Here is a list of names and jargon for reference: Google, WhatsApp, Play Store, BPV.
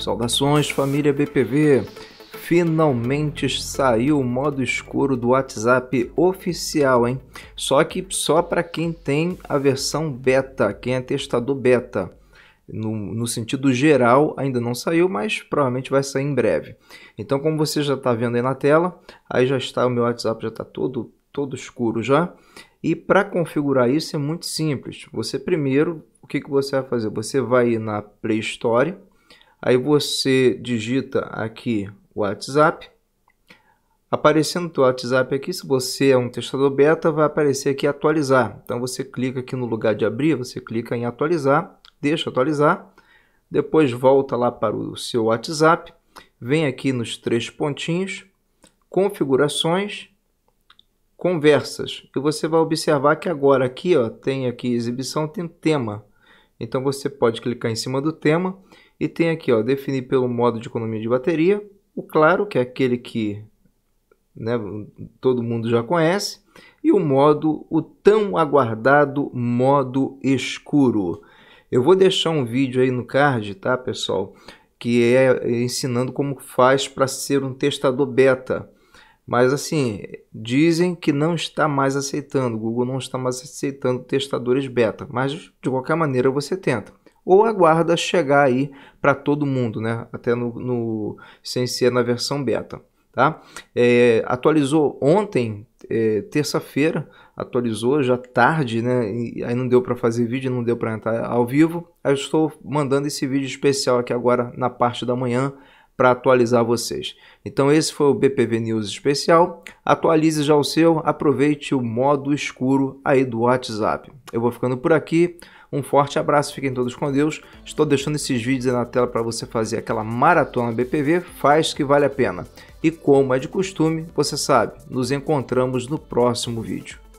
Saudações, família BPV! Finalmente saiu o modo escuro do WhatsApp oficial, hein? Só que só para quem tem a versão beta, quem é testador beta. No sentido geral ainda não saiu, mas provavelmente vai sair em breve. Então, como você já está vendo aí na tela, aí já está o meu WhatsApp, já está todo escuro já. E para configurar isso é muito simples. Você primeiro, o que você vai fazer? Você vai ir na Play Store, aí você digita aqui WhatsApp. Aparecendo o teu WhatsApp aqui, se você é um testador beta, vai aparecer aqui atualizar. Então você clica aqui no lugar de abrir, você clica em atualizar. Deixa atualizar, depois volta lá para o seu WhatsApp, vem aqui nos três pontinhos, configurações, conversas. E você vai observar que agora aqui, ó, tem aqui exibição, tem tema. Então você pode clicar em cima do tema e tem aqui, ó, definir pelo modo de economia de bateria, o claro, que é aquele que, né, todo mundo já conhece, e o modo, o tão aguardado modo escuro. Eu vou deixar um vídeo aí no card, tá, pessoal? Que é ensinando como faz para ser um testador beta. Mas assim, dizem que não está mais aceitando, o Google não está mais aceitando testadores beta. Mas de qualquer maneira você tenta. Ou aguarda chegar aí para todo mundo, né? Até sem ser na versão beta, tá? Atualizou ontem, terça-feira, atualizou já tarde, né? E aí não deu para fazer vídeo, não deu para entrar ao vivo. Aí eu estou mandando esse vídeo especial aqui agora na parte da manhã para atualizar vocês. Então esse foi o BPV News especial. Atualize já o seu, aproveite o modo escuro aí do WhatsApp. Eu vou ficando por aqui. Um forte abraço, fiquem todos com Deus. Estou deixando esses vídeos aí na tela para você fazer aquela maratona BPV, faz que vale a pena. E como é de costume, você sabe, nos encontramos no próximo vídeo.